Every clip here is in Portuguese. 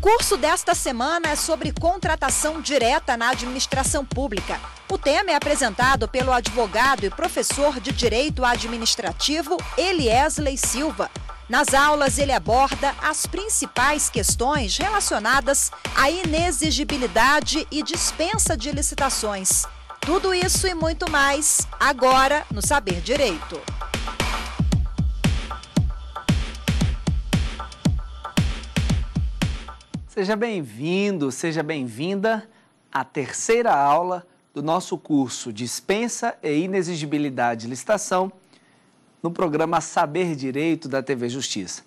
curso desta semana é sobre contratação direta na administração pública. O tema é apresentado pelo advogado e professor de Direito Administrativo Elyesley Silva. Nas aulas, ele aborda as principais questões relacionadas à inexigibilidade e dispensa de licitações. Tudo isso e muito mais, agora no Saber Direito. Seja bem-vindo, seja bem-vinda à terceira aula do nosso curso Dispensa e Inexigibilidade de Licitação, no programa Saber Direito da TV Justiça.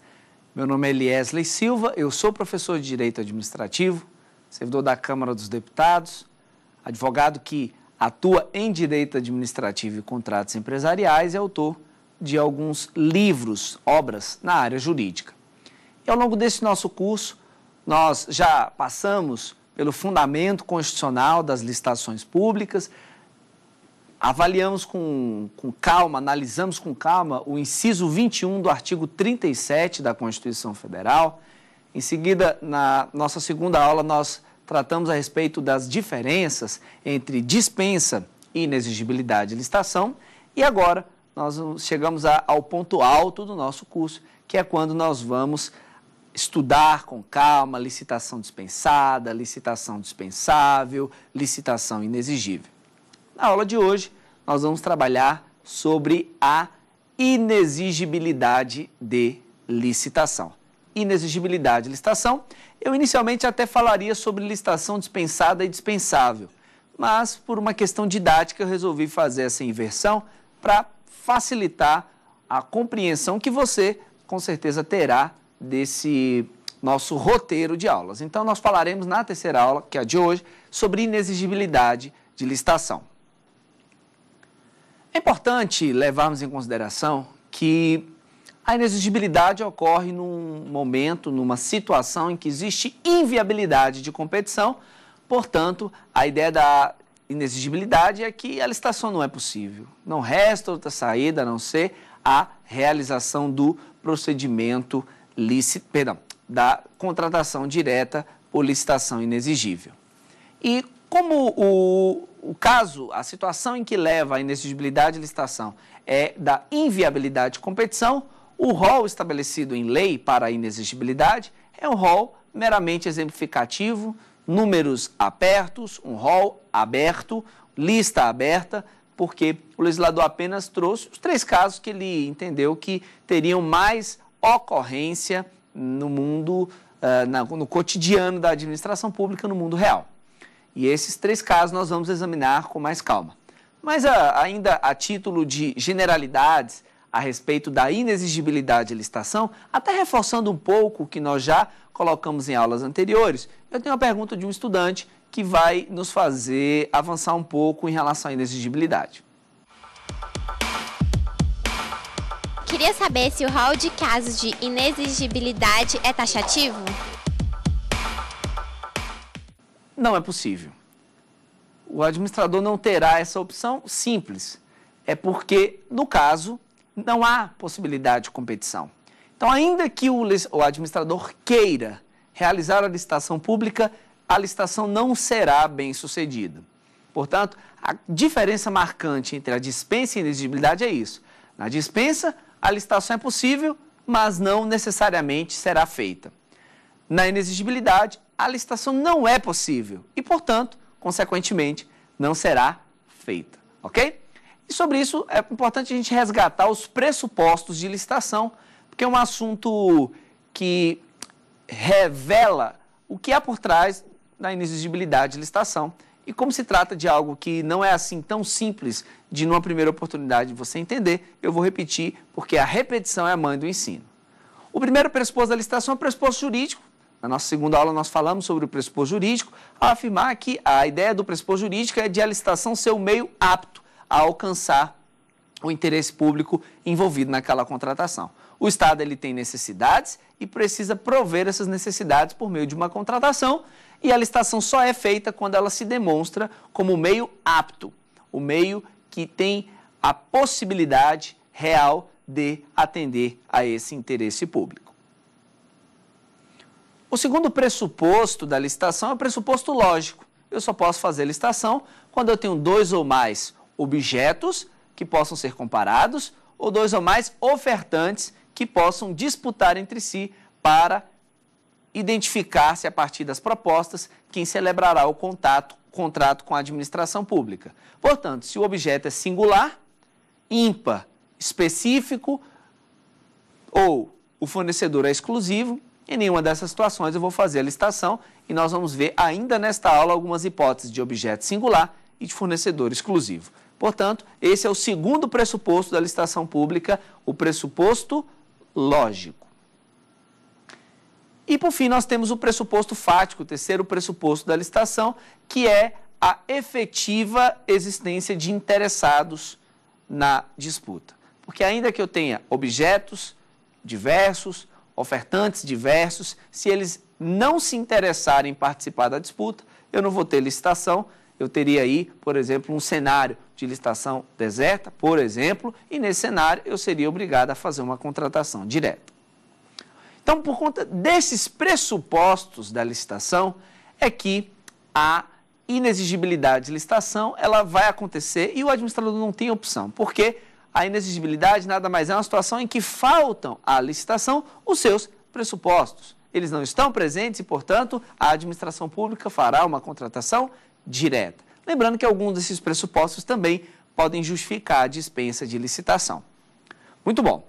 Meu nome é Elyesley Silva, eu sou professor de Direito Administrativo, servidor da Câmara dos Deputados, advogado que atua em Direito Administrativo e Contratos Empresariais e autor de alguns livros, obras na área jurídica. E ao longo desse nosso curso, nós já passamos pelo fundamento constitucional das licitações públicas, avaliamos analisamos com calma o inciso 21 do artigo 37 da Constituição Federal. Em seguida, na nossa segunda aula, nós tratamos a respeito das diferenças entre dispensa e inexigibilidade de licitação. E agora, nós chegamos ao ponto alto do nosso curso, que é quando nós vamos estudar com calma licitação dispensada, licitação dispensável, licitação inexigível. Na aula de hoje, nós vamos trabalhar sobre a inexigibilidade de licitação. Inexigibilidade de licitação, eu inicialmente até falaria sobre licitação dispensada e dispensável, mas por uma questão didática eu resolvi fazer essa inversão para facilitar a compreensão que você com certeza terá desse nosso roteiro de aulas. Então nós falaremos na terceira aula, que é a de hoje, sobre inexigibilidade de licitação. É importante levarmos em consideração que a inexigibilidade ocorre num momento, numa situação em que existe inviabilidade de competição. Portanto, a ideia da inexigibilidade é que a licitação não é possível. Não resta outra saída a não ser a realização do procedimento da contratação direta por licitação inexigível. E como o caso, a situação em que leva a inexigibilidade de licitação é da inviabilidade de competição, o rol estabelecido em lei para a inexigibilidade é um rol meramente exemplificativo, números apertos, um rol aberto, lista aberta, porque o legislador apenas trouxe os três casos que ele entendeu que teriam mais ocorrência no mundo, no cotidiano da administração pública, no mundo real. E esses três casos nós vamos examinar com mais calma. Mas ainda a título de generalidades a respeito da inexigibilidade de licitação, até reforçando um pouco o que nós já colocamos em aulas anteriores, eu tenho uma pergunta de um estudante que vai nos fazer avançar um pouco em relação à inexigibilidade. Queria saber se o rol de casos de inexigibilidade é taxativo? Não é possível. O administrador não terá essa opção simples. É porque, no caso, não há possibilidade de competição. Então, ainda que o administrador queira realizar a licitação pública, a licitação não será bem sucedida. Portanto, a diferença marcante entre a dispensa e a inexigibilidade é isso. Na dispensa, a licitação é possível, mas não necessariamente será feita. Na inexigibilidade, a licitação não é possível e, portanto, consequentemente, não será feita, ok? E sobre isso é importante a gente resgatar os pressupostos de licitação, porque é um assunto que revela o que há por trás da inexigibilidade de licitação. E como se trata de algo que não é assim tão simples de, numa primeira oportunidade, você entender, eu vou repetir, porque a repetição é a mãe do ensino. O primeiro pressuposto da licitação é o pressuposto jurídico. Na nossa segunda aula, nós falamos sobre o pressuposto jurídico, ao afirmar que a ideia do pressuposto jurídico é de a licitação ser o meio apto a alcançar o interesse público envolvido naquela contratação. O Estado ele tem necessidades e precisa prover essas necessidades por meio de uma contratação, e a licitação só é feita quando ela se demonstra como o meio apto, o meio que tem a possibilidade real de atender a esse interesse público. O segundo pressuposto da licitação é o pressuposto lógico. Eu só posso fazer licitação quando eu tenho dois ou mais objetos que possam ser comparados ou dois ou mais ofertantes que possam disputar entre si para identificar-se a partir das propostas quem celebrará o contrato com a administração pública. Portanto, se o objeto é singular, ímpar, específico ou o fornecedor é exclusivo, em nenhuma dessas situações eu vou fazer a licitação e nós vamos ver ainda nesta aula algumas hipóteses de objeto singular e de fornecedor exclusivo. Portanto, esse é o segundo pressuposto da licitação pública, o pressuposto lógico. E por fim nós temos o pressuposto fático, o terceiro pressuposto da licitação, que é a efetiva existência de interessados na disputa. Porque ainda que eu tenha objetos diversos, ofertantes diversos, se eles não se interessarem em participar da disputa, eu não vou ter licitação. Eu teria aí, por exemplo, um cenário de licitação deserta, por exemplo, e nesse cenário eu seria obrigado a fazer uma contratação direta. Então, por conta desses pressupostos da licitação, é que a inexigibilidade de licitação ela vai acontecer e o administrador não tem opção, porque a inexigibilidade nada mais é uma situação em que faltam à licitação os seus pressupostos. Eles não estão presentes e, portanto, a administração pública fará uma contratação direta. Lembrando que alguns desses pressupostos também podem justificar a dispensa de licitação. Muito bom.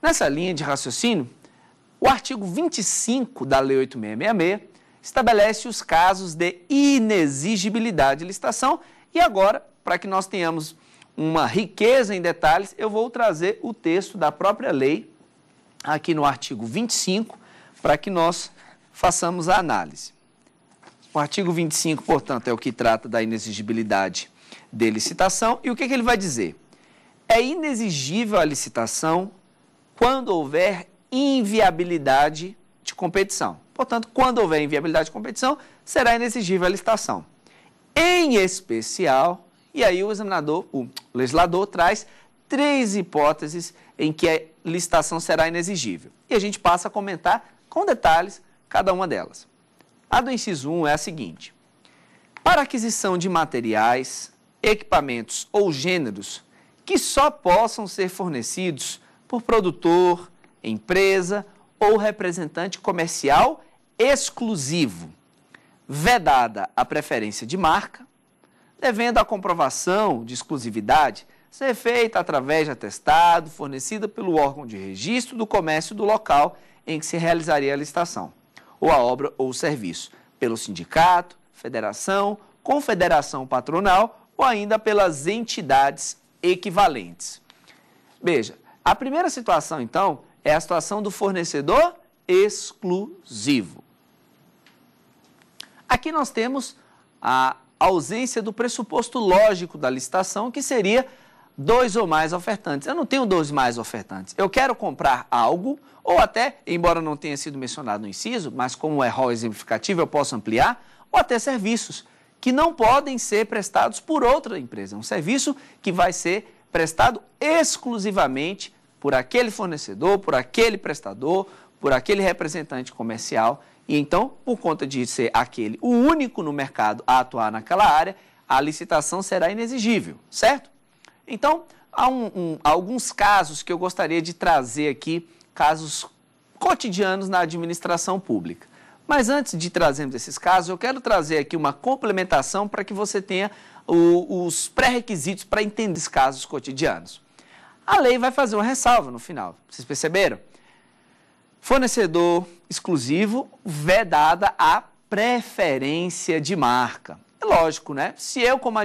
Nessa linha de raciocínio, o artigo 25 da Lei 8666 estabelece os casos de inexigibilidade de licitação e agora, para que nós tenhamos uma riqueza em detalhes, eu vou trazer o texto da própria lei aqui no artigo 25 para que nós façamos a análise. O artigo 25, portanto, é o que trata da inexigibilidade de licitação e o que ele vai dizer? É inexigível a licitação quando houver inviabilidade de competição. Portanto, quando houver inviabilidade de competição, será inexigível a licitação. Em especial, e aí o legislador traz três hipóteses em que a licitação será inexigível. E a gente passa a comentar com detalhes cada uma delas. A do inciso 1 é a seguinte: para aquisição de materiais, equipamentos ou gêneros que só possam ser fornecidos por produtor, empresa ou representante comercial exclusivo, vedada a preferência de marca, devendo a comprovação de exclusividade ser feita através de atestado fornecida pelo órgão de registro do comércio do local em que se realizaria a licitação, ou a obra ou o serviço, pelo sindicato, federação, confederação patronal ou ainda pelas entidades equivalentes. Veja, a primeira situação, então, é a situação do fornecedor exclusivo. Aqui nós temos a ausência do pressuposto lógico da licitação, que seria dois ou mais ofertantes. Eu não tenho dois mais ofertantes. Eu quero comprar algo, ou até, embora não tenha sido mencionado no inciso, mas como é rol exemplificativo, eu posso ampliar, ou até serviços que não podem ser prestados por outra empresa. Um serviço que vai ser prestado exclusivamente por aquele fornecedor, por aquele prestador, por aquele representante comercial. E então, por conta de ser aquele o único no mercado a atuar naquela área, a licitação será inexigível, certo? Então, há alguns casos que eu gostaria de trazer aqui, casos cotidianos na administração pública. Mas antes de trazermos esses casos, eu quero trazer aqui uma complementação para que você tenha os pré-requisitos para entender esses casos cotidianos. A lei vai fazer uma ressalva no final, vocês perceberam? Fornecedor exclusivo, vedada a preferência de marca. É lógico, né? Se eu, como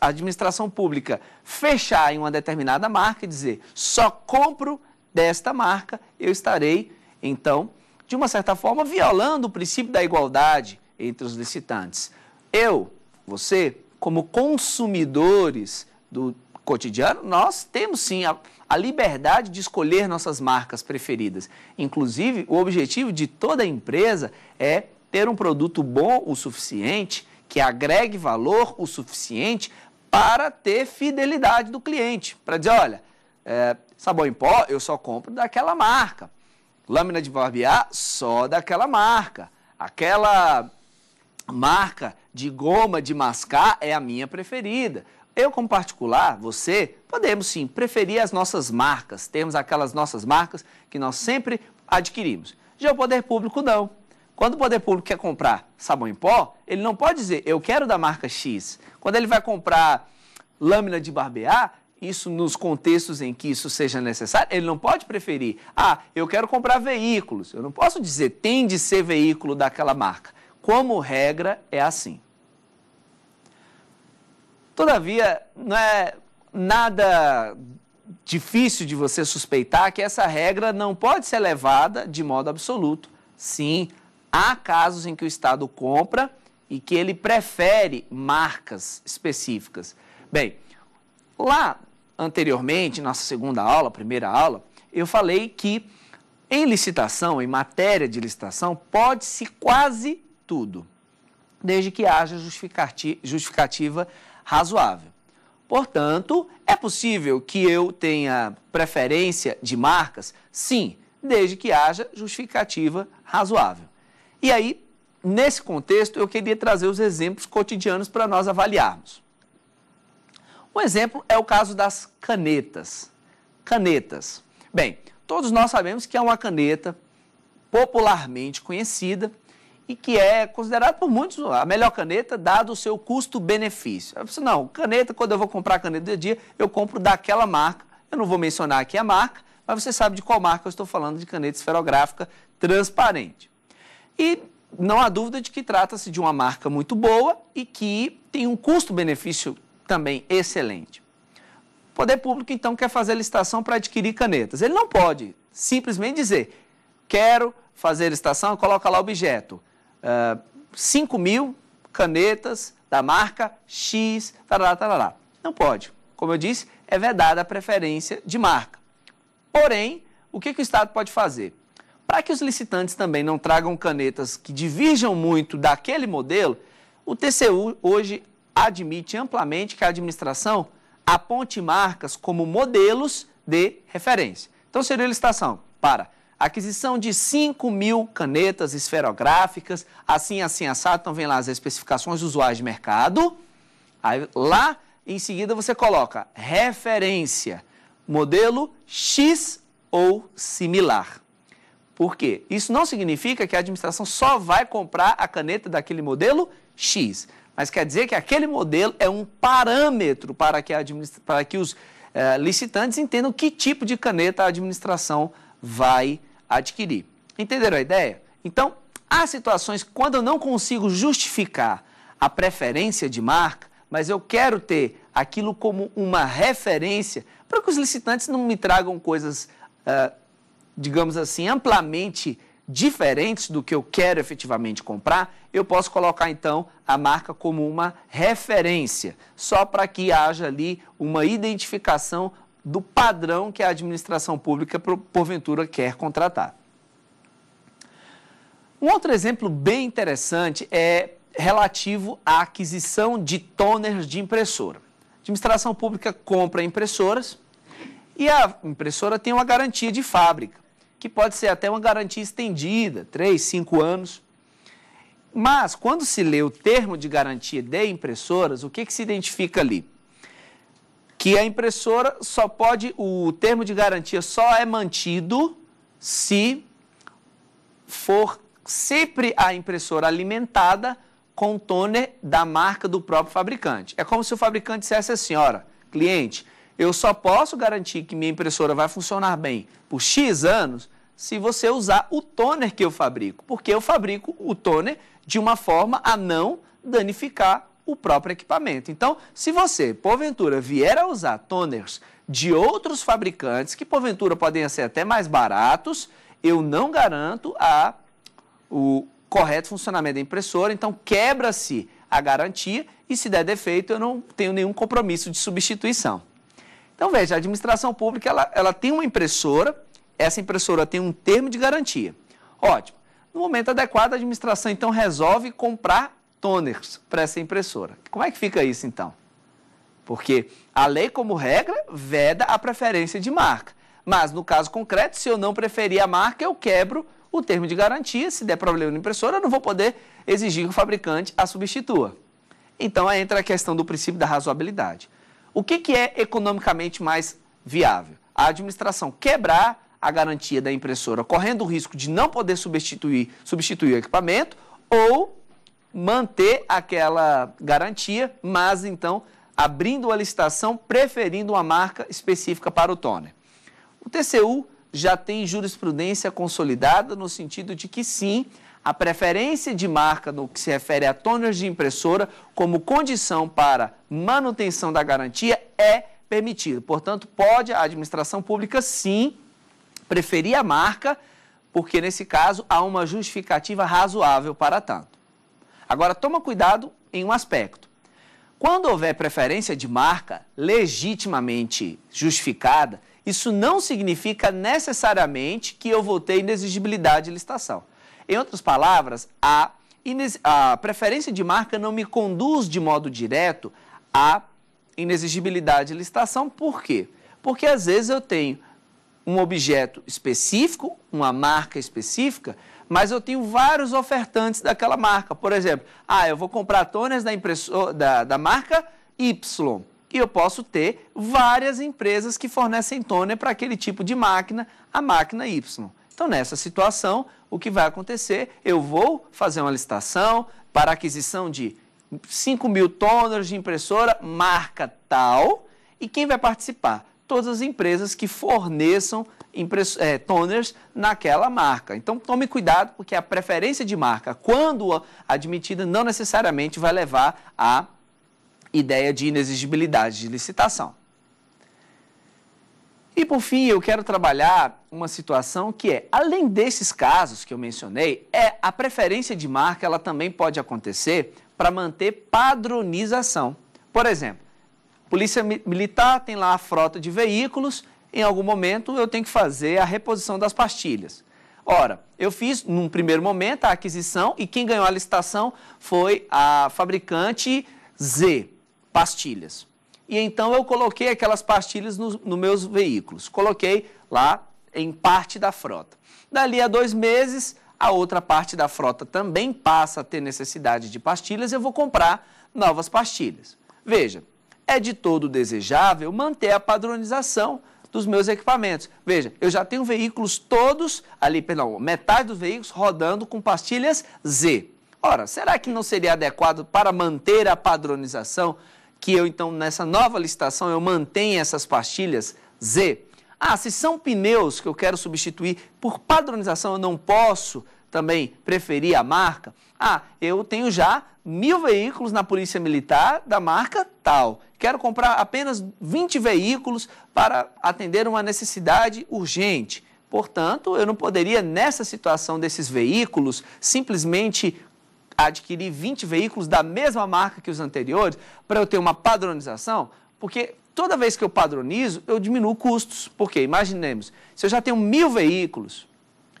administração pública, fechar em uma determinada marca e dizer só compro desta marca, eu estarei, então, de uma certa forma, violando o princípio da igualdade entre os licitantes. Eu, você, como consumidores do cotidiano, nós temos sim a liberdade de escolher nossas marcas preferidas. Inclusive, o objetivo de toda empresa é ter um produto bom o suficiente, que agregue valor o suficiente para ter fidelidade do cliente. Para dizer, olha, sabão em pó eu só compro daquela marca. Lâmina de barbear só daquela marca. Aquela marca de goma de mascar é a minha preferida. Eu, como particular, você, podemos sim preferir as nossas marcas, temos aquelas nossas marcas que nós sempre adquirimos. Já o poder público não. Quando o poder público quer comprar sabão em pó, ele não pode dizer, eu quero da marca X. Quando ele vai comprar lâmina de barbear, isso nos contextos em que isso seja necessário, ele não pode preferir. Ah, eu quero comprar veículos. Eu não posso dizer, tem de ser veículo daquela marca. Como regra, é assim. Todavia, não é nada difícil de você suspeitar que essa regra não pode ser levada de modo absoluto. Sim, há casos em que o Estado compra e que ele prefere marcas específicas. Bem, lá anteriormente, nossa segunda aula, primeira aula, eu falei que em licitação, em matéria de licitação, pode-se quase tudo, desde que haja justificativa razoável. Portanto, é possível que eu tenha preferência de marcas? Sim, desde que haja justificativa razoável. E aí, nesse contexto, eu queria trazer os exemplos cotidianos para nós avaliarmos. Um exemplo é o caso das canetas. Canetas. Bem, todos nós sabemos que é uma caneta popularmente conhecida e que é considerada por muitos a melhor caneta, dado o seu custo-benefício. Eu penso, não, caneta, quando eu vou comprar a caneta do dia, eu compro daquela marca. Eu não vou mencionar aqui a marca, mas você sabe de qual marca eu estou falando, de caneta esferográfica transparente. E não há dúvida de que trata-se de uma marca muito boa e que tem um custo-benefício também excelente. O poder público, então, quer fazer licitação para adquirir canetas. Ele não pode simplesmente dizer, quero fazer licitação, coloca lá o objeto. 5.000 canetas da marca X, tarará, tarará. Não pode. Como eu disse, é vedada a preferência de marca. Porém, o que o Estado pode fazer? Para que os licitantes também não tragam canetas que divirjam muito daquele modelo, o TCU hoje admite amplamente que a administração aponte marcas como modelos de referência. Então, seria licitação para aquisição de 5.000 canetas esferográficas, assim, assim, assado. Então, vem lá as especificações usuais de mercado. Aí, lá, em seguida, você coloca referência, modelo X ou similar. Por quê? Isso não significa que a administração só vai comprar a caneta daquele modelo X, mas quer dizer que aquele modelo é um parâmetro para que, os licitantes entendam que tipo de caneta a administração vai adquirir. Entenderam a ideia? Então, há situações quando eu não consigo justificar a preferência de marca, mas eu quero ter aquilo como uma referência para que os licitantes não me tragam coisas, digamos assim, amplamente diferentes do que eu quero efetivamente comprar. Eu posso colocar, então, a marca como uma referência, só para que haja ali uma identificação do padrão que a administração pública, porventura, quer contratar. Um outro exemplo bem interessante é relativo à aquisição de toners de impressora. A administração pública compra impressoras e a impressora tem uma garantia de fábrica, que pode ser até uma garantia estendida, 3, 5 anos. Mas, quando se lê o termo de garantia de impressoras, o que se identifica ali? Que a impressora só pode, o termo de garantia só é mantido se for sempre a impressora alimentada com toner da marca do próprio fabricante. É como se o fabricante dissesse assim, olha, cliente, eu só posso garantir que minha impressora vai funcionar bem por X anos se você usar o toner que eu fabrico, porque eu fabrico o toner de uma forma a não danificar o próprio equipamento. Então, se você, porventura, vier a usar toners de outros fabricantes, que porventura podem ser até mais baratos, eu não garanto o correto funcionamento da impressora, então quebra-se a garantia e se der defeito eu não tenho nenhum compromisso de substituição. Então veja, a administração pública ela tem uma impressora, essa impressora tem um termo de garantia. Ótimo, no momento adequado a administração então resolve comprar toners para essa impressora. Como é que fica isso, então? Porque a lei, como regra, veda a preferência de marca. Mas, no caso concreto, se eu não preferir a marca, eu quebro o termo de garantia. Se der problema na impressora, eu não vou poder exigir que o fabricante a substitua. Então, aí entra a questão do princípio da razoabilidade. O que é economicamente mais viável? A administração quebrar a garantia da impressora, correndo o risco de não poder substituir o equipamento, ou manter aquela garantia, mas então abrindo a licitação, preferindo uma marca específica para o toner. O TCU já tem jurisprudência consolidada no sentido de que sim, a preferência de marca no que se refere a toners de impressora como condição para manutenção da garantia é permitida. Portanto, pode a administração pública sim preferir a marca, porque nesse caso há uma justificativa razoável para tanto. Agora, toma cuidado em um aspecto. Quando houver preferência de marca legitimamente justificada, isso não significa necessariamente que eu vou ter inexigibilidade de licitação. Em outras palavras, a preferência de marca não me conduz de modo direto à inexigibilidade de licitação. Por quê? Porque às vezes eu tenho um objeto específico, uma marca específica, mas eu tenho vários ofertantes daquela marca. Por exemplo, eu vou comprar toners da marca Y e eu posso ter várias empresas que fornecem toner para aquele tipo de máquina, a máquina Y. Então, nessa situação, o que vai acontecer? Eu vou fazer uma licitação para aquisição de 5 mil toners de impressora, marca tal, e quem vai participar? Todas as empresas que forneçam toners naquela marca. Então, tome cuidado, porque a preferência de marca, quando admitida, não necessariamente vai levar à ideia de inexigibilidade de licitação. E, por fim, eu quero trabalhar uma situação que é, além desses casos que eu mencionei, a preferência de marca, ela também pode acontecer para manter padronização. Por exemplo, Polícia Militar tem lá a frota de veículos, em algum momento eu tenho que fazer a reposição das pastilhas. Ora, eu fiz, num primeiro momento, a aquisição e quem ganhou a licitação foi a fabricante Z, pastilhas. E então eu coloquei aquelas pastilhas nos meus veículos, coloquei lá em parte da frota. Dali a 2 meses, a outra parte da frota também passa a ter necessidade de pastilhas, eu vou comprar novas pastilhas. Veja, é de todo desejável manter a padronização dos meus equipamentos. Veja, eu já tenho veículos todos, metade dos veículos rodando com pastilhas Z. Ora, será que não seria adequado para manter a padronização que eu, então, nessa nova licitação, eu mantenha essas pastilhas Z? Se são pneus que eu quero substituir por padronização, eu não posso também preferir a marca? Eu tenho já 1000 veículos na Polícia Militar da marca tal. Quero comprar apenas 20 veículos para atender uma necessidade urgente. Portanto, eu não poderia, nessa situação desses veículos, simplesmente adquirir 20 veículos da mesma marca que os anteriores para eu ter uma padronização, porque toda vez que eu padronizo, eu diminuo custos. Porque, imaginemos, se eu já tenho 1000 veículos,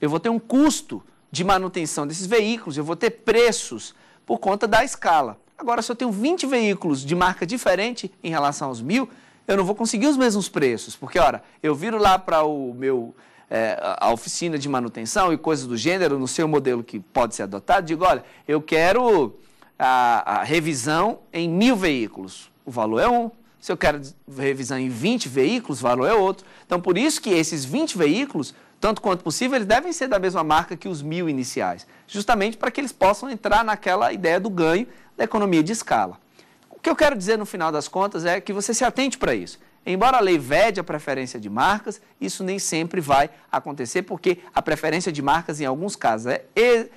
eu vou ter um custo de manutenção desses veículos, eu vou ter preços por conta da escala. Agora, se eu tenho 20 veículos de marca diferente em relação aos 1000, eu não vou conseguir os mesmos preços, porque, ora, eu viro lá para a oficina de manutenção e coisas do gênero, no seu modelo que pode ser adotado, digo, olha, eu quero a revisão em 1000 veículos, o valor é um. Se eu quero revisão em 20 veículos, o valor é outro. Então, por isso que esses 20 veículos, tanto quanto possível, eles devem ser da mesma marca que os 1000 iniciais, justamente para que eles possam entrar naquela ideia do ganho da economia de escala. O que eu quero dizer no final das contas é que você se atente para isso. Embora a lei vede a preferência de marcas, isso nem sempre vai acontecer, porque a preferência de marcas, em alguns casos, é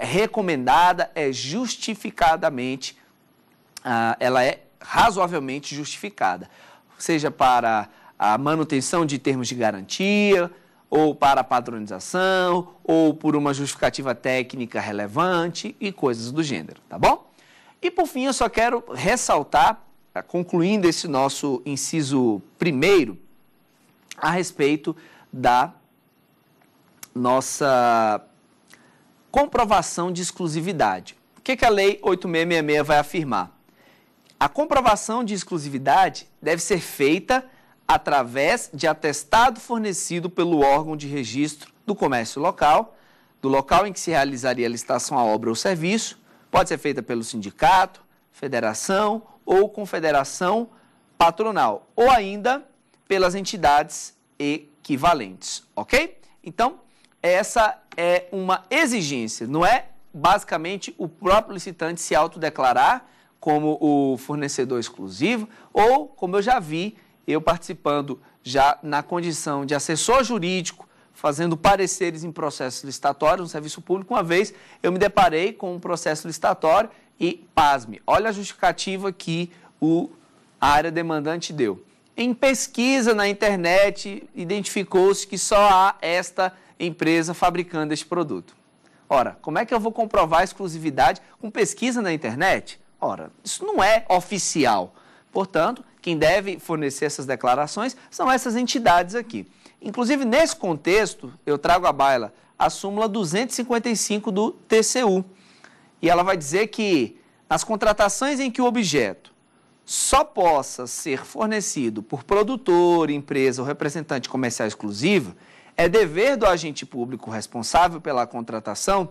recomendada, é justificadamente, ela é razoavelmente justificada, seja para a manutenção de termos de garantia, ou para a padronização, ou por uma justificativa técnica relevante e coisas do gênero, tá bom? E, por fim, eu só quero ressaltar, concluindo esse nosso inciso primeiro, a respeito da nossa comprovação de exclusividade. O que a Lei 8666 vai afirmar? A comprovação de exclusividade deve ser feita através de atestado fornecido pelo órgão de registro do comércio local, do local em que se realizaria a licitação, a obra ou serviço, pode ser feita pelo sindicato, federação ou confederação patronal, ou ainda pelas entidades equivalentes, ok? Então, essa é uma exigência, não é basicamente o próprio licitante se autodeclarar como o fornecedor exclusivo ou, como eu já vi, eu participando já na condição de assessor jurídico, fazendo pareceres em processos licitatórios, no serviço público. Uma vez eu me deparei com um processo licitatório e, pasme, olha a justificativa que a área demandante deu. Em pesquisa na internet, identificou-se que só há esta empresa fabricando este produto. Ora, como é que eu vou comprovar a exclusividade com pesquisa na internet? Ora, isso não é oficial. Portanto, quem deve fornecer essas declarações são essas entidades aqui. Inclusive, nesse contexto, eu trago à baila a súmula 255 do TCU. E ela vai dizer que nas contratações em que o objeto só possa ser fornecido por produtor, empresa ou representante comercial exclusivo, é dever do agente público responsável pela contratação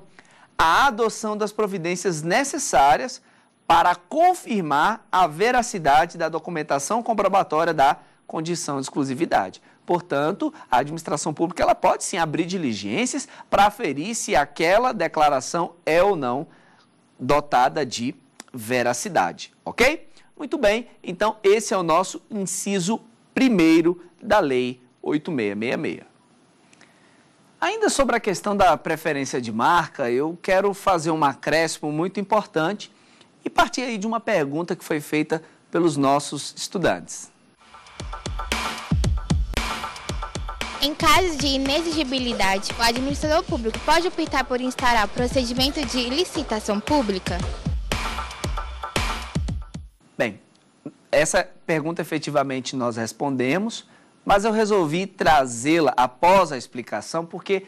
a adoção das providências necessárias para confirmar a veracidade da documentação comprobatória da condição de exclusividade. Portanto, a administração pública ela pode sim abrir diligências para aferir se aquela declaração é ou não dotada de veracidade, ok? Muito bem, então esse é o nosso inciso 1º da Lei 8666. Ainda sobre a questão da preferência de marca, eu quero fazer um acréscimo muito importante e partir aí de uma pergunta que foi feita pelos nossos estudantes. Em caso de inexigibilidade, o administrador público pode optar por instaurar procedimento de licitação pública? Bem, essa pergunta efetivamente nós respondemos, mas eu resolvi trazê-la após a explicação porque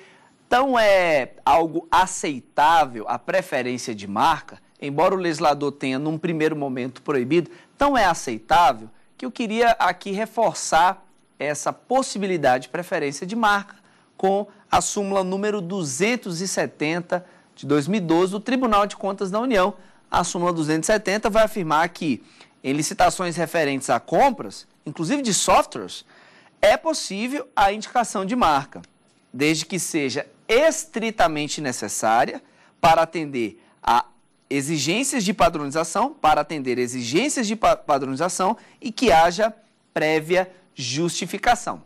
tão é algo aceitável a preferência de marca, embora o legislador tenha num primeiro momento proibido, tão é aceitável que eu queria aqui reforçar essa possibilidade de preferência de marca com a súmula número 270 de 2012 do Tribunal de Contas da União. A súmula 270 vai afirmar que em licitações referentes a compras, inclusive de softwares, é possível a indicação de marca, desde que seja estritamente necessária para atender a exigências de padronização, e que haja prévia justificação.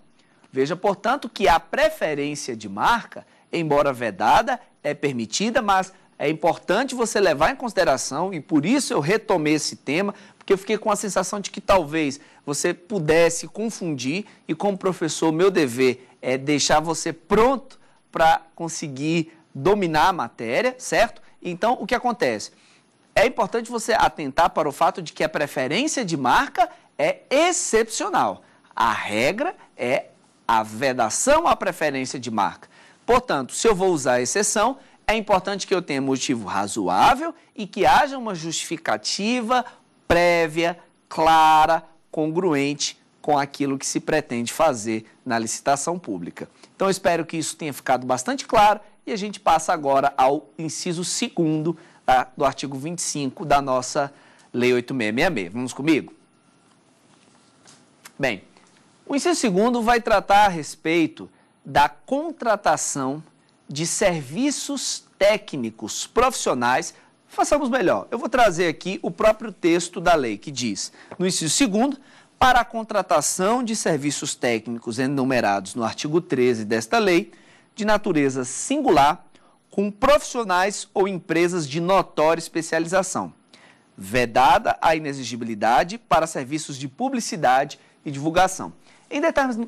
Veja, portanto, que a preferência de marca, embora vedada, é permitida, mas é importante você levar em consideração, e por isso eu retomei esse tema, porque eu fiquei com a sensação de que talvez você pudesse confundir, e como professor, meu dever é deixar você pronto para conseguir dominar a matéria, certo? Então, o que acontece? É importante você atentar para o fato de que a preferência de marca é excepcional. A regra é a vedação à preferência de marca. Portanto, se eu vou usar a exceção, é importante que eu tenha motivo razoável e que haja uma justificativa prévia, clara, congruente com aquilo que se pretende fazer na licitação pública. Então, eu espero que isso tenha ficado bastante claro e a gente passa agora ao inciso 2º do artigo 25 da nossa Lei 8666. Vamos comigo? Bem, o inciso 2º vai tratar a respeito da contratação de serviços técnicos profissionais. Façamos melhor, eu vou trazer aqui o próprio texto da lei que diz, no inciso 2º, para a contratação de serviços técnicos enumerados no artigo 13 desta lei, de natureza singular, com profissionais ou empresas de notória especialização, vedada a inexigibilidade para serviços de publicidade e divulgação. Em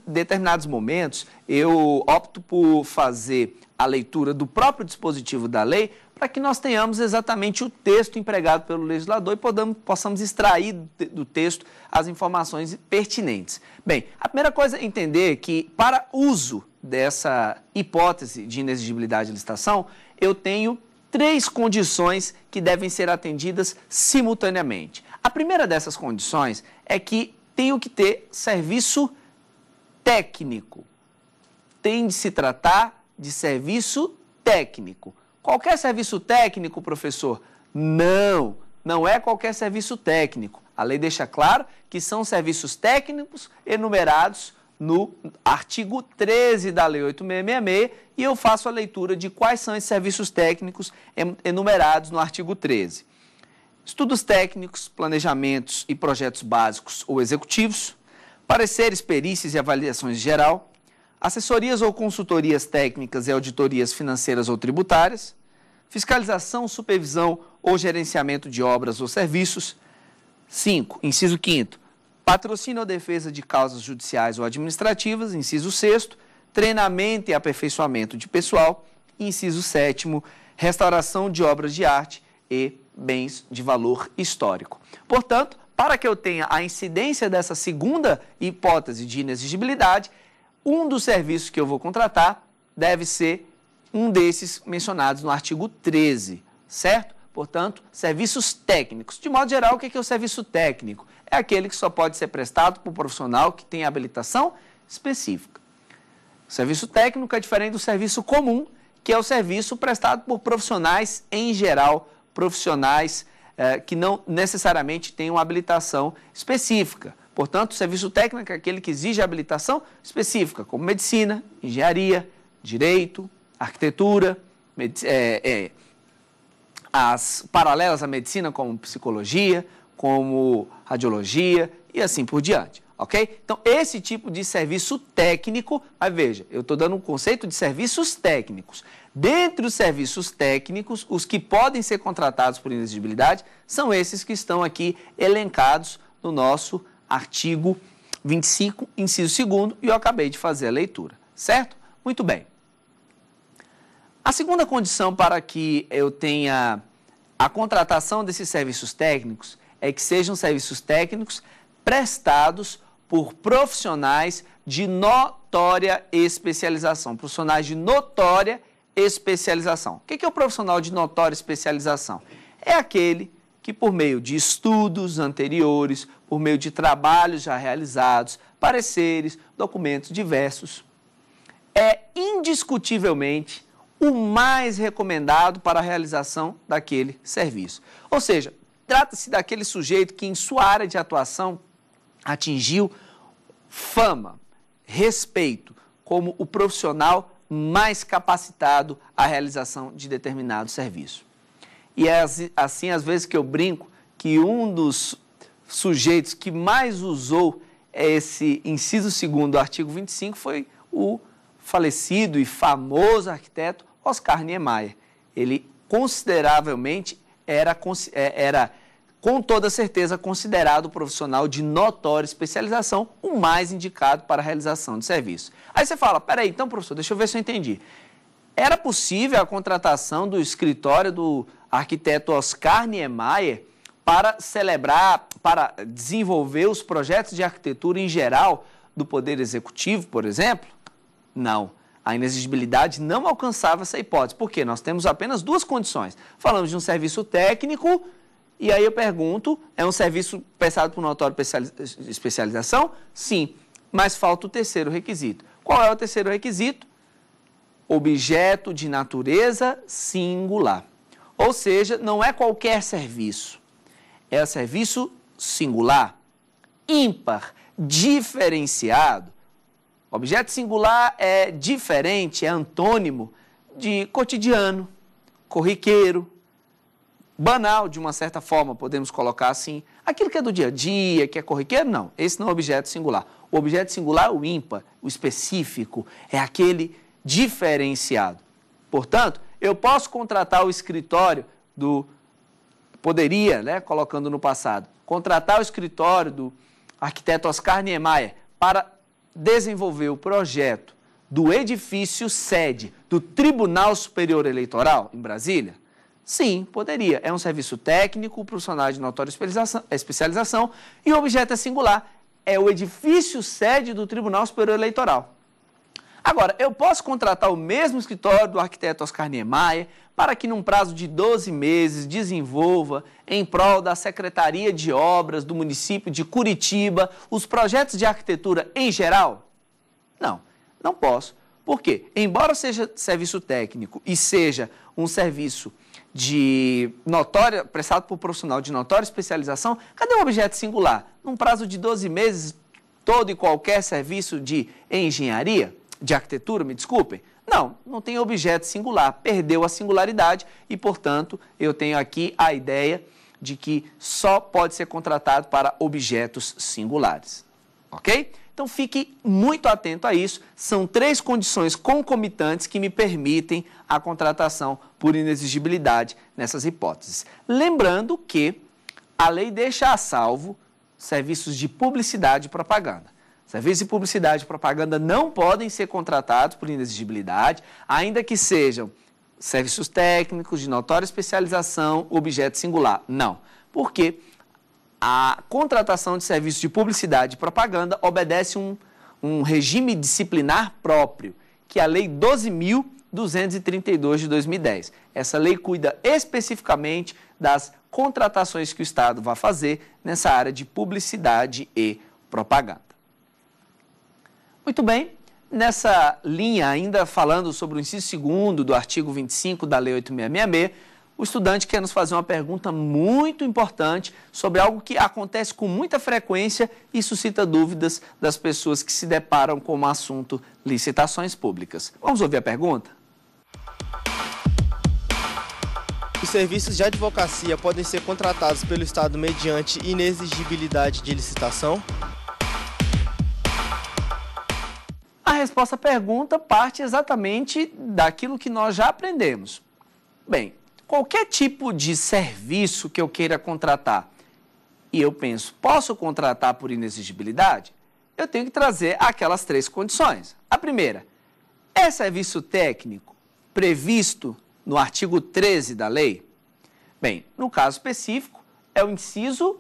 determinados momentos, eu opto por fazer a leitura do próprio dispositivo da lei para que nós tenhamos exatamente o texto empregado pelo legislador e possamos extrair do texto as informações pertinentes. Bem, a primeira coisa é entender que para uso dessa hipótese de inexigibilidade de licitação, eu tenho 3 condições que devem ser atendidas simultaneamente. A primeira dessas condições é que tenho que ter serviço técnico. Tem de se tratar de serviço técnico. Qualquer serviço técnico, professor? Não, não é qualquer serviço técnico. A lei deixa claro que são serviços técnicos enumerados no artigo 13 da Lei 8666 e eu faço a leitura de quais são esses serviços técnicos enumerados no artigo 13. Estudos técnicos, planejamentos e projetos básicos ou executivos, pareceres, perícias e avaliações em geral, assessorias ou consultorias técnicas e auditorias financeiras ou tributárias, fiscalização, supervisão ou gerenciamento de obras ou serviços. 5. Inciso 5º. Patrocínio ou defesa de causas judiciais ou administrativas, inciso 6º, treinamento e aperfeiçoamento de pessoal, inciso 7º, restauração de obras de arte e bens de valor histórico. Portanto, para que eu tenha a incidência dessa segunda hipótese de inexigibilidade, um dos serviços que eu vou contratar deve ser um desses mencionados no artigo 13, certo? Portanto, serviços técnicos. De modo geral, o que é o serviço técnico? É aquele que só pode ser prestado por um profissional que tem habilitação específica. O serviço técnico é diferente do serviço comum, que é o serviço prestado por profissionais em geral, profissionais que não necessariamente têm uma habilitação específica. Portanto, o serviço técnico é aquele que exige habilitação específica, como medicina, engenharia, direito, arquitetura, as paralelas à medicina, como psicologia, como radiologia e assim por diante, ok? Então, esse tipo de serviço técnico, mas veja, eu estou dando um conceito de serviços técnicos. Dentre os serviços técnicos, os que podem ser contratados por inexigibilidade são esses que estão aqui elencados no nosso artigo 25, inciso 2º, e eu acabei de fazer a leitura, certo? Muito bem. A segunda condição para que eu tenha a contratação desses serviços técnicos é que sejam serviços técnicos prestados por profissionais de notória especialização. Profissionais de notória especialização. O que é o profissional de notória especialização? É aquele que, por meio de estudos anteriores, por meio de trabalhos já realizados, pareceres, documentos diversos, é indiscutivelmente o mais recomendado para a realização daquele serviço. Ou seja, trata-se daquele sujeito que em sua área de atuação atingiu fama, respeito, como o profissional mais capacitado à realização de determinado serviço. E é assim, às vezes, que eu brinco que um dos sujeitos que mais usou esse inciso 2º do artigo 25 foi o falecido e famoso arquiteto Oscar Niemeyer. Ele consideravelmente era com toda certeza considerado profissional de notória especialização, o mais indicado para a realização de serviço. Aí você fala, peraí, então professor, deixa eu ver se eu entendi. Era possível a contratação do escritório do arquiteto Oscar Niemeyer para celebrar, para desenvolver os projetos de arquitetura em geral do Poder Executivo, por exemplo? Não, a inexigibilidade não alcançava essa hipótese, porque nós temos apenas duas condições. Falamos de um serviço técnico, e aí eu pergunto, é um serviço prestado por notória especialização? Sim, mas falta o terceiro requisito. Qual é o terceiro requisito? Objeto de natureza singular. Ou seja, não é qualquer serviço, é serviço singular, ímpar, diferenciado. Objeto singular é diferente, é antônimo de cotidiano, corriqueiro, banal de uma certa forma, podemos colocar assim. Aquilo que é do dia a dia, que é corriqueiro, não. Esse não é objeto singular. O objeto singular é o ímpar, o específico, é aquele diferenciado. Portanto, eu posso contratar o escritório do... Poderia, né, colocando no passado, contratar o escritório do arquiteto Oscar Niemeyer para desenvolver o projeto do edifício sede do Tribunal Superior Eleitoral em Brasília? Sim, poderia. É um serviço técnico, profissional de notória especialização e o objeto é singular. É o edifício sede do Tribunal Superior Eleitoral. Agora, eu posso contratar o mesmo escritório do arquiteto Oscar Niemeyer para que, num prazo de 12 meses, desenvolva, em prol da Secretaria de Obras do município de Curitiba, os projetos de arquitetura em geral? Não posso. Por quê? Embora seja serviço técnico e seja um serviço de notória, prestado por profissional de notória especialização, cadê o objeto singular? Num prazo de 12 meses, todo e qualquer serviço de engenharia, de arquitetura, me desculpem, não tem objeto singular, perdeu a singularidade e, portanto, eu tenho aqui a ideia de que só pode ser contratado para objetos singulares, ok? Então, fique muito atento a isso. São 3 condições concomitantes que me permitem a contratação por inexigibilidade nessas hipóteses. Lembrando que a lei deixa a salvo serviços de publicidade e propaganda. Serviços de publicidade e propaganda não podem ser contratados por inexigibilidade, ainda que sejam serviços técnicos, de notória especialização, objeto singular. Não. Por quê? A contratação de serviços de publicidade e propaganda obedece um regime disciplinar próprio, que é a Lei 12.232 de 2010. Essa lei cuida especificamente das contratações que o Estado vai fazer nessa área de publicidade e propaganda. Muito bem, nessa linha, ainda falando sobre o inciso 2º do artigo 25 da Lei 8666, o estudante quer nos fazer uma pergunta muito importante sobre algo que acontece com muita frequência e suscita dúvidas das pessoas que se deparam com o assunto licitações públicas. Vamos ouvir a pergunta? Os serviços de advocacia podem ser contratados pelo Estado mediante inexigibilidade de licitação? A resposta à pergunta parte exatamente daquilo que nós já aprendemos. Bem, qualquer tipo de serviço que eu queira contratar e eu penso, posso contratar por inexigibilidade? Eu tenho que trazer aquelas 3 condições. A primeira, é serviço técnico previsto no artigo 13 da lei? Bem, no caso específico, é o inciso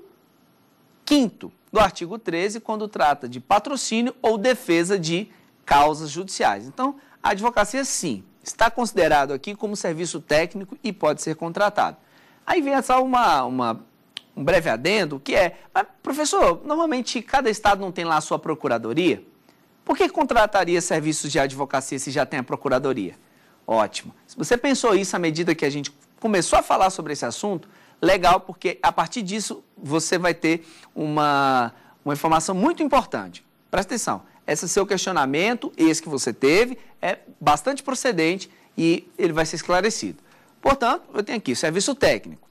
5º do artigo 13, quando trata de patrocínio ou defesa de causas judiciais. Então, a advocacia, sim, está considerado aqui como serviço técnico e pode ser contratado. Aí vem só um breve adendo, que é, mas, professor, normalmente cada estado não tem lá a sua procuradoria? Por que contrataria serviços de advocacia se já tem a procuradoria? Ótimo. Se você pensou isso à medida que a gente começou a falar sobre esse assunto, legal, porque a partir disso você vai ter uma informação muito importante. Presta atenção. Esse seu questionamento, esse que você teve, é bastante procedente e ele vai ser esclarecido. Portanto, eu tenho aqui serviço técnico.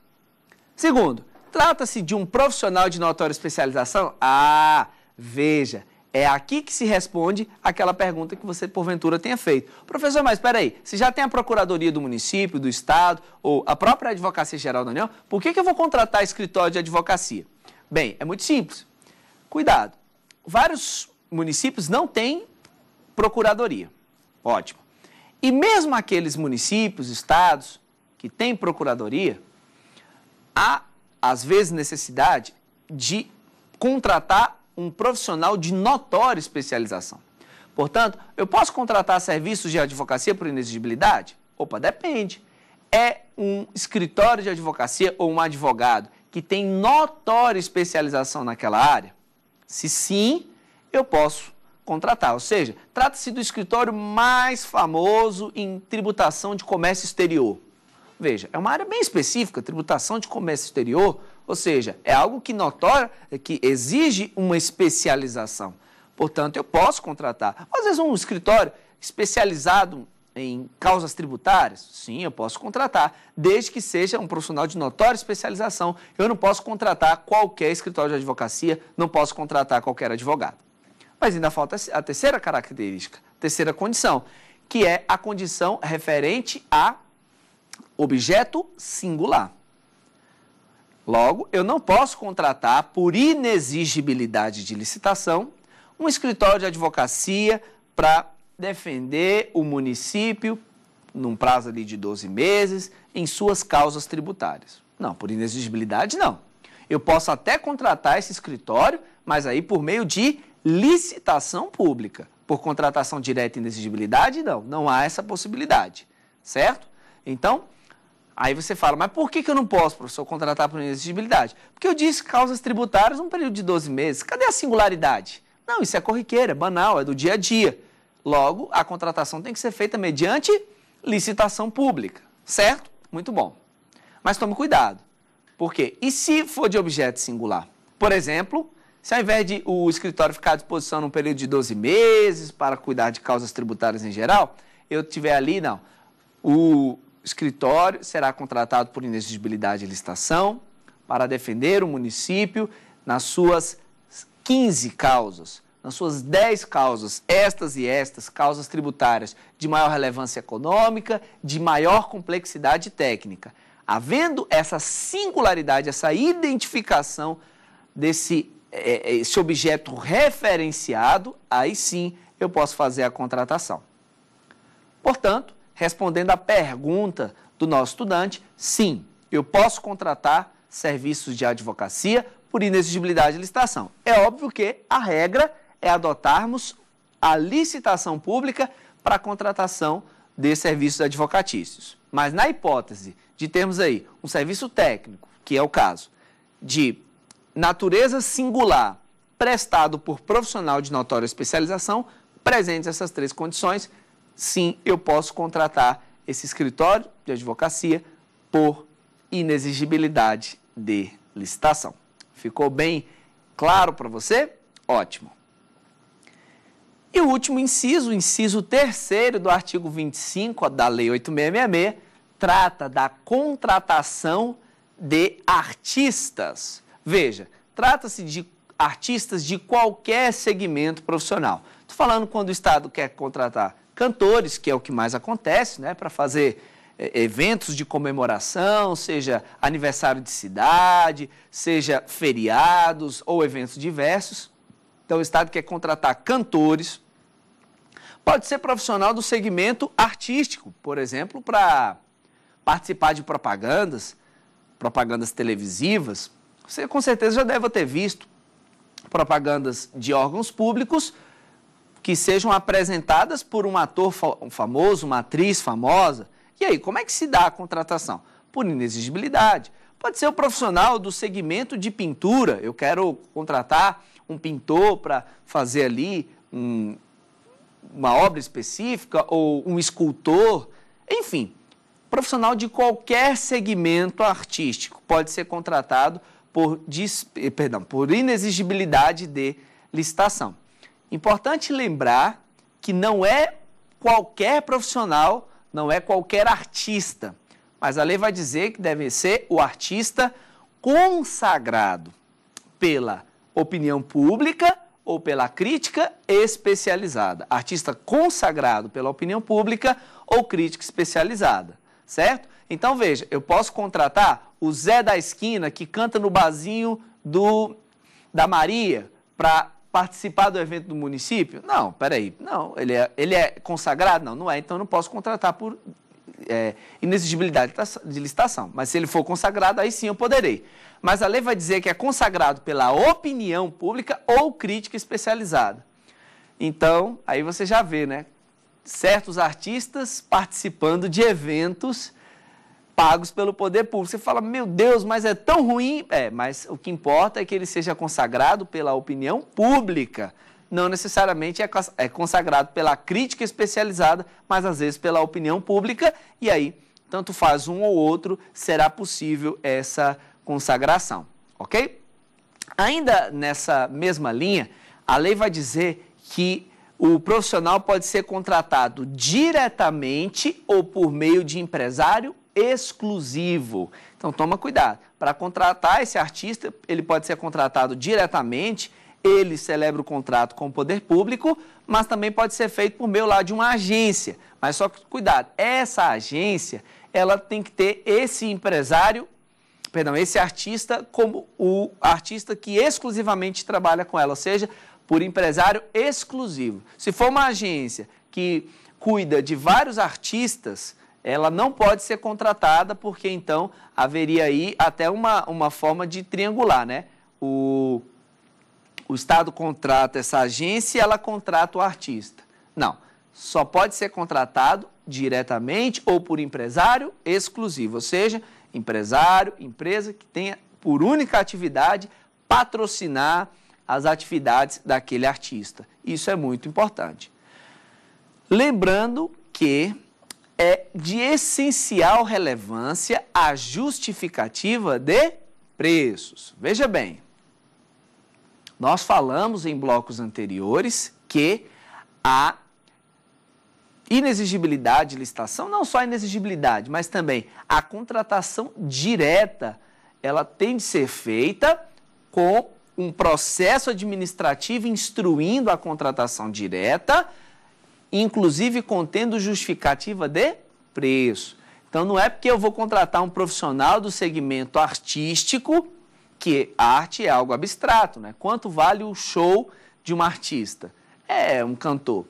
Segundo, trata-se de um profissional de notória especialização? Ah, veja, é aqui que se responde aquela pergunta que você, porventura, tenha feito. Professor, mas espera aí, se já tem a Procuradoria do Município, do Estado ou a própria Advocacia Geral da União, por que eu vou contratar escritório de advocacia? Bem, é muito simples. Cuidado, vários municípios não têm procuradoria. Ótimo. E mesmo aqueles municípios, estados que têm procuradoria, há, às vezes, necessidade de contratar um profissional de notória especialização. Portanto, eu posso contratar serviços de advocacia por inexigibilidade? Opa, depende. É um escritório de advocacia ou um advogado que tem notória especialização naquela área? Se sim, eu posso contratar, ou seja, trata-se do escritório mais famoso em tributação de comércio exterior. Veja, é uma área bem específica, tributação de comércio exterior, ou seja, é algo que notório, que exige uma especialização. Portanto, eu posso contratar. Às vezes um escritório especializado em causas tributárias, sim, eu posso contratar, desde que seja um profissional de notória especialização. Eu não posso contratar qualquer escritório de advocacia, não posso contratar qualquer advogado. Mas ainda falta a 3ª característica, a 3ª condição, que é a condição referente a objeto singular. Logo, eu não posso contratar por inexigibilidade de licitação um escritório de advocacia para defender o município, num prazo ali de 12 meses, em suas causas tributárias. Não, por inexigibilidade não. Eu posso até contratar esse escritório, mas aí por meio de licitação pública. Por contratação direta e inexigibilidade, não há essa possibilidade, certo? Então, aí você fala, mas por que eu não posso, professor, contratar por inexigibilidade? Porque eu disse causas tributárias num período de 12 meses, cadê a singularidade? Não, isso é corriqueira, é banal, é do dia a dia. Logo, a contratação tem que ser feita mediante licitação pública, certo? Muito bom. Mas tome cuidado, porque e se for de objeto singular? Por exemplo, se ao invés de o escritório ficar à disposição num período de 12 meses para cuidar de causas tributárias em geral, eu tiver ali, não, o escritório será contratado por inexigibilidade de licitação para defender o município nas suas 15 causas, nas suas 10 causas, estas e estas, causas tributárias de maior relevância econômica, de maior complexidade técnica. Havendo essa singularidade, essa identificação desse esse objeto referenciado, aí sim eu posso fazer a contratação. Portanto, respondendo à pergunta do nosso estudante, sim, eu posso contratar serviços de advocacia por inexigibilidade de licitação. É óbvio que a regra é adotarmos a licitação pública para a contratação de serviços advocatícios. Mas na hipótese de termos aí um serviço técnico, que é o caso, de natureza singular, prestado por profissional de notória especialização, presentes essas 3 condições, sim, eu posso contratar esse escritório de advocacia por inexigibilidade de licitação. Ficou bem claro para você? Ótimo. E o último inciso, o inciso 3º do artigo 25 da Lei 8666, trata da contratação de artistas. Veja, trata-se de artistas de qualquer segmento profissional. Estou falando quando o Estado quer contratar cantores, que é o que mais acontece, né, para fazer eventos de comemoração, seja aniversário de cidade, seja feriados ou eventos diversos. Então, o Estado quer contratar cantores. Pode ser profissional do segmento artístico, por exemplo, para participar de propagandas televisivas. Você com certeza já deve ter visto propagandas de órgãos públicos que sejam apresentadas por um ator famoso, uma atriz famosa. E aí, como é que se dá a contratação? Por inexigibilidade. Pode ser o profissional do segmento de pintura. Eu quero contratar um pintor para fazer ali uma obra específica ou um escultor. Enfim, profissional de qualquer segmento artístico pode ser contratado por inexigibilidade de licitação. Importante lembrar que não é qualquer profissional, não é qualquer artista, mas a lei vai dizer que deve ser o artista consagrado pela opinião pública ou pela crítica especializada. Artista consagrado pela opinião pública ou crítica especializada, certo? Então, veja, eu posso contratar o Zé da Esquina, que canta no barzinho da Maria, para participar do evento do município? Não, peraí, não, ele é consagrado? Não, não é, então não posso contratar por inexigibilidade de licitação. Mas se ele for consagrado, aí sim eu poderei. Mas a lei vai dizer que é consagrado pela opinião pública ou crítica especializada. Então, aí você já vê, né? Certos artistas participando de eventos pagos pelo poder público. Você fala, meu Deus, mas é tão ruim. É, mas o que importa é que ele seja consagrado pela opinião pública. Não necessariamente é consagrado pela crítica especializada, mas às vezes pela opinião pública. E aí, tanto faz um ou outro, será possível essa consagração. Ok? Ainda nessa mesma linha, a lei vai dizer que o profissional pode ser contratado diretamente ou por meio de empresário exclusivo. Então, toma cuidado. Para contratar esse artista, ele pode ser contratado diretamente, ele celebra o contrato com o poder público, mas também pode ser feito por meio lá de uma agência. Mas só que, cuidado, essa agência, ela tem que ter esse artista como o artista que exclusivamente trabalha com ela, ou seja, por empresário exclusivo. Se for uma agência que cuida de vários artistas, ela não pode ser contratada porque, então, haveria aí até uma forma de triangular, né? O Estado contrata essa agência e ela contrata o artista. Não, só pode ser contratado diretamente ou por empresário exclusivo, ou seja, empresário, empresa que tenha por única atividade patrocinar as atividades daquele artista. Isso é muito importante. Lembrando que é de essencial relevância a justificativa de preços. Veja bem, nós falamos em blocos anteriores que a inexigibilidade de licitação, não só a inexigibilidade, mas também a contratação direta, ela tem de ser feita com um processo administrativo instruindo a contratação direta, inclusive contendo justificativa de preço. Então, não é porque eu vou contratar um profissional do segmento artístico, que arte é algo abstrato, né? Quanto vale o show de um artista? É um cantor.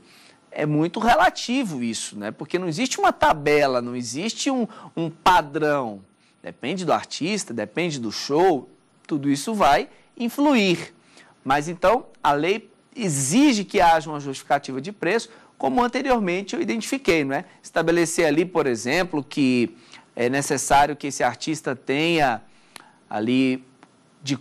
É muito relativo isso, né? Porque não existe uma tabela, não existe um padrão. Depende do artista, depende do show, tudo isso vai influir. Mas, então, a lei exige que haja uma justificativa de preço, como anteriormente eu identifiquei, não é? Estabelecer ali, por exemplo, que é necessário que esse artista tenha ali de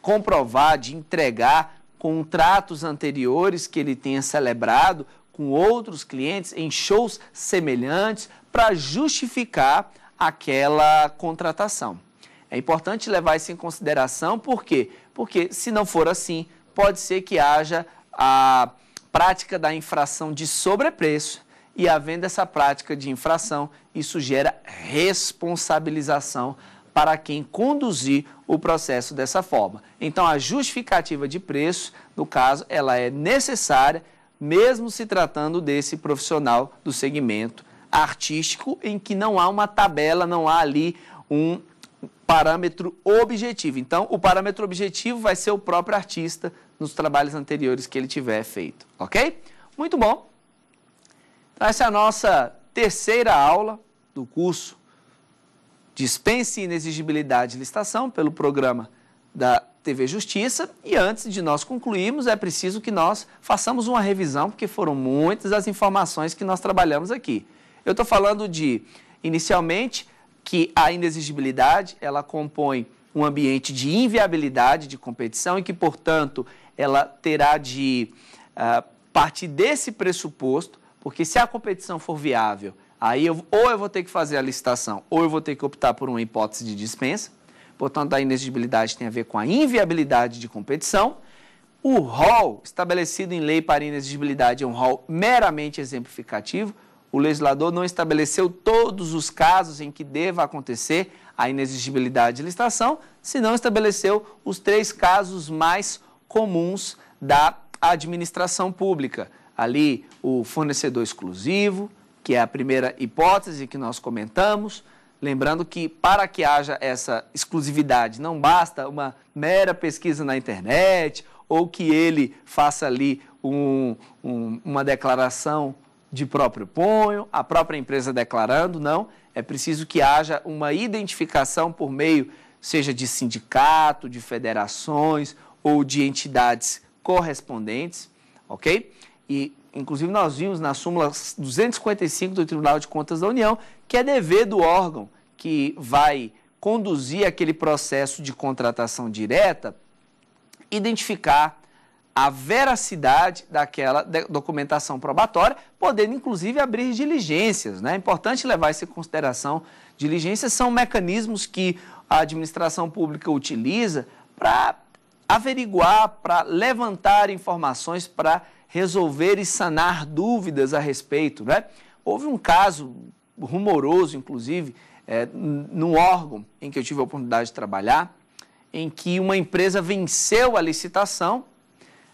comprovar, de entregar contratos anteriores que ele tenha celebrado com outros clientes em shows semelhantes para justificar aquela contratação. É importante levar isso em consideração, por quê? Porque se não for assim, pode ser que haja a prática da infração de sobrepreço e, havendo essa prática de infração, isso gera responsabilização para quem conduzir o processo dessa forma. Então, a justificativa de preço, no caso, ela é necessária, mesmo se tratando desse profissional do segmento artístico, em que não há uma tabela, não há ali um parâmetro objetivo. Então, o parâmetro objetivo vai ser o próprio artista nos trabalhos anteriores que ele tiver feito, ok? Muito bom. Então, essa é a nossa terceira aula do curso Dispensa e Inexigibilidade de Licitação, pelo programa da TV Justiça. E antes de nós concluirmos, é preciso que nós façamos uma revisão, porque foram muitas as informações que nós trabalhamos aqui. Eu estou falando de, inicialmente, que a inexigibilidade, ela compõe um ambiente de inviabilidade de competição e que, portanto, ela terá de partir desse pressuposto, porque se a competição for viável, aí ou eu vou ter que fazer a licitação ou eu vou ter que optar por uma hipótese de dispensa. Portanto, a inexigibilidade tem a ver com a inviabilidade de competição. O rol estabelecido em lei para inexigibilidade é um rol meramente exemplificativo. O legislador não estabeleceu todos os casos em que deva acontecer a inexigibilidade de licitação, senão estabeleceu os 3 casos mais comuns da administração pública. Ali, o fornecedor exclusivo, que é a primeira hipótese que nós comentamos. Lembrando que, para que haja essa exclusividade, não basta uma mera pesquisa na internet ou que ele faça ali uma declaração de próprio punho, a própria empresa declarando, não. É preciso que haja uma identificação por meio, seja de sindicato, de federações ou de entidades correspondentes, ok? E, inclusive, nós vimos na súmula 255 do Tribunal de Contas da União que é dever do órgão que vai conduzir aquele processo de contratação direta identificar a veracidade daquela documentação probatória, podendo, inclusive, abrir diligências, né? É importante levar isso em consideração. Diligências são mecanismos que a administração pública utiliza para averiguar, para levantar informações, para resolver e sanar dúvidas a respeito, né? Houve um caso rumoroso, inclusive, num órgão em que eu tive a oportunidade de trabalhar, em que uma empresa venceu a licitação.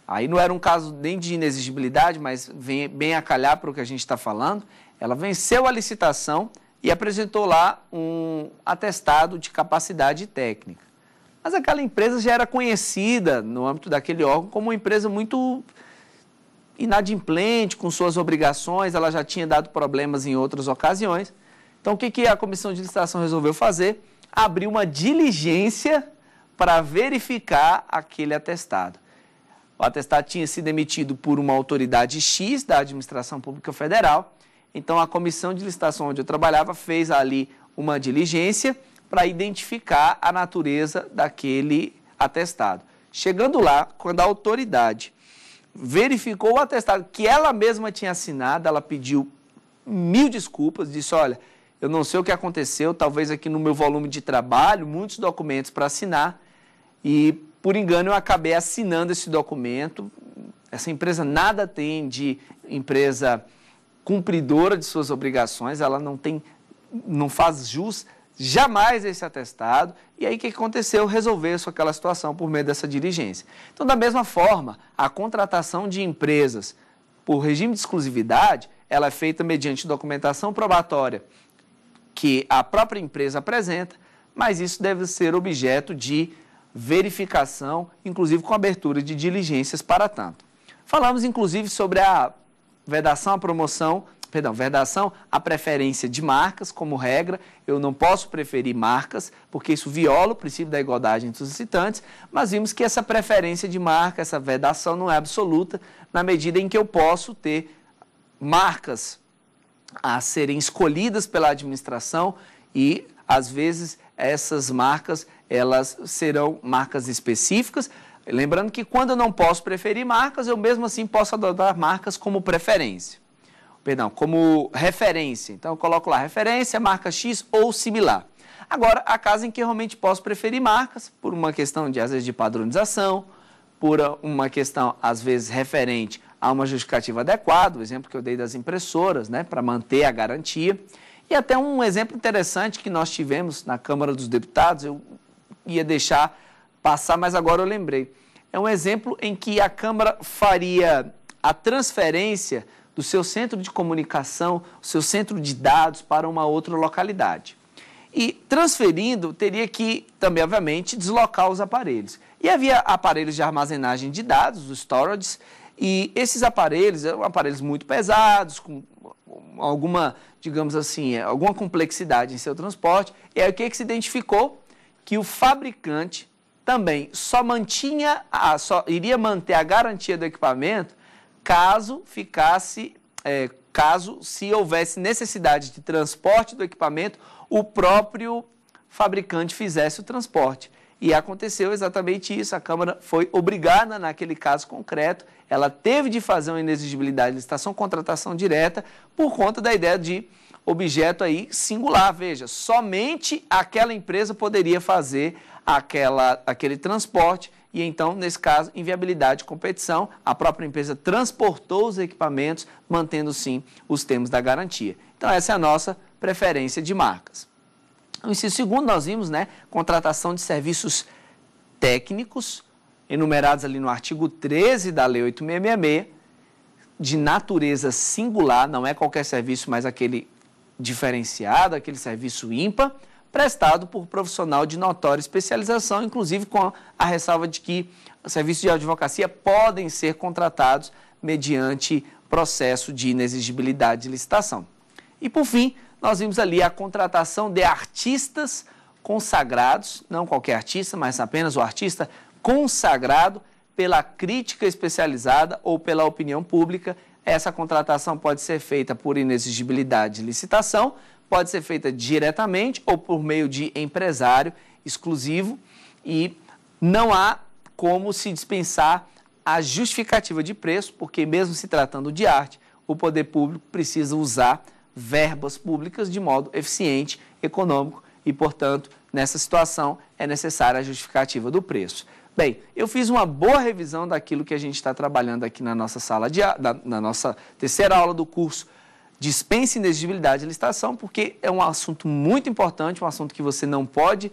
Aí não era um caso nem de inexigibilidade, mas vem bem a calhar para o que a gente está falando. Ela venceu a licitação e apresentou lá um atestado de capacidade técnica. Mas aquela empresa já era conhecida no âmbito daquele órgão como uma empresa muito inadimplente com suas obrigações, ela já tinha dado problemas em outras ocasiões. Então, o que a comissão de licitação resolveu fazer? Abrir uma diligência para verificar aquele atestado. O atestado tinha sido emitido por uma autoridade X da Administração Pública Federal. Então, a comissão de licitação onde eu trabalhava fez ali uma diligência para identificar a natureza daquele atestado. Chegando lá, quando a autoridade verificou o atestado que ela mesma tinha assinado, ela pediu mil desculpas, disse, olha, eu não sei o que aconteceu, talvez aqui no meu volume de trabalho, muitos documentos para assinar, e por engano eu acabei assinando esse documento. Essa empresa nada tem de empresa cumpridora de suas obrigações, ela não tem, não faz jus jamais esse atestado, e aí o que aconteceu? Resolveu-se aquela situação por meio dessa diligência. Então, da mesma forma, a contratação de empresas por regime de exclusividade, ela é feita mediante documentação probatória que a própria empresa apresenta, mas isso deve ser objeto de verificação, inclusive com abertura de diligências para tanto. Falamos, inclusive, sobre a vedação à promoção, vedação à preferência de marcas, como regra, eu não posso preferir marcas, porque isso viola o princípio da igualdade entre os licitantes, mas vimos que essa preferência de marca, essa vedação não é absoluta, na medida em que eu posso ter marcas a serem escolhidas pela administração e, às vezes, essas marcas, elas serão marcas específicas. Lembrando que quando eu não posso preferir marcas, eu mesmo assim posso adotar marcas como preferência. Perdão, como referência. Então, eu coloco lá referência, marca X ou similar. Agora, há casos em que eu realmente posso preferir marcas, por uma questão, de, às vezes, de padronização, por uma questão, às vezes, referente a uma justificativa adequada, o exemplo que eu dei das impressoras, né, para manter a garantia. E até um exemplo interessante que nós tivemos na Câmara dos Deputados, eu ia deixar passar, mas agora eu lembrei. É um exemplo em que a Câmara faria a transferência do seu centro de comunicação, o seu centro de dados para uma outra localidade. E transferindo, teria que também, obviamente, deslocar os aparelhos. E havia aparelhos de armazenagem de dados, os storages, e esses aparelhos eram aparelhos muito pesados, com alguma, digamos assim, alguma complexidade em seu transporte. E aí o que se identificou? Que o fabricante também só mantinha, só iria manter a garantia do equipamento caso ficasse, caso se houvesse necessidade de transporte do equipamento, o próprio fabricante fizesse o transporte. E aconteceu exatamente isso, a Câmara foi obrigada, naquele caso concreto, ela teve de fazer uma inexigibilidade de licitação, contratação direta, por conta da ideia de objeto aí singular, veja, somente aquela empresa poderia fazer aquele transporte e então, nesse caso, inviabilidade de competição, a própria empresa transportou os equipamentos, mantendo sim os termos da garantia. Então, essa é a nossa preferência de marcas. No inciso segundo, nós vimos, né, contratação de serviços técnicos, enumerados ali no artigo 13 da Lei 8666, de natureza singular, não é qualquer serviço, mas aquele diferenciado, aquele serviço ímpar, prestado por profissional de notória especialização, inclusive com a ressalva de que serviços de advocacia podem ser contratados mediante processo de inexigibilidade de licitação. E, por fim, nós vimos ali a contratação de artistas consagrados, não qualquer artista, mas apenas o artista consagrado pela crítica especializada ou pela opinião pública. Essa contratação pode ser feita por inexigibilidade de licitação, pode ser feita diretamente ou por meio de empresário exclusivo e não há como se dispensar a justificativa de preço, porque mesmo se tratando de arte, o poder público precisa usar verbas públicas de modo eficiente, econômico e, portanto, nessa situação é necessária a justificativa do preço. Bem, eu fiz uma boa revisão daquilo que a gente está trabalhando aqui na nossa na nossa terceira aula do curso Dispensa e Inexigibilidade de Licitação, porque é um assunto muito importante, um assunto que você não pode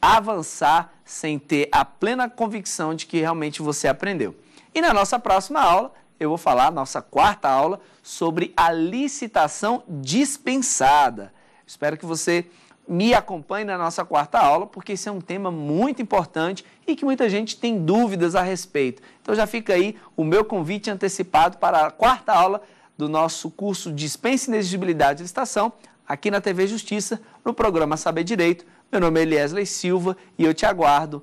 avançar sem ter a plena convicção de que realmente você aprendeu. E na nossa próxima aula, eu vou falar, nossa quarta aula, sobre a licitação dispensada. Espero que você me acompanhe na nossa quarta aula, porque esse é um tema muito importante e que muita gente tem dúvidas a respeito. Então já fica aí o meu convite antecipado para a quarta aula do nosso curso Dispensa e Inexigibilidade de Licitação, aqui na TV Justiça, no programa Saber Direito. Meu nome é Elyesley Silva e eu te aguardo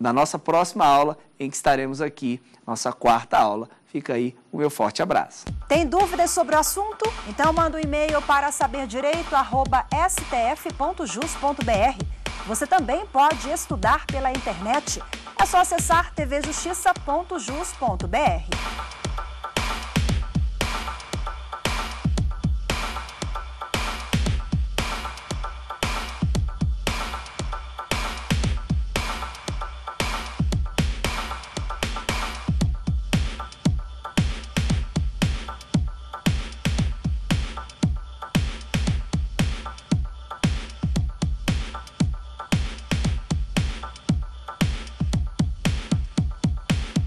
na nossa próxima aula, em que estaremos aqui, nossa quarta aula. Fica aí o meu forte abraço. Tem dúvidas sobre o assunto? Então manda um e-mail para saberdireito@stf.jus.br. Você também pode estudar pela internet. É só acessar tvjustiça.jus.br.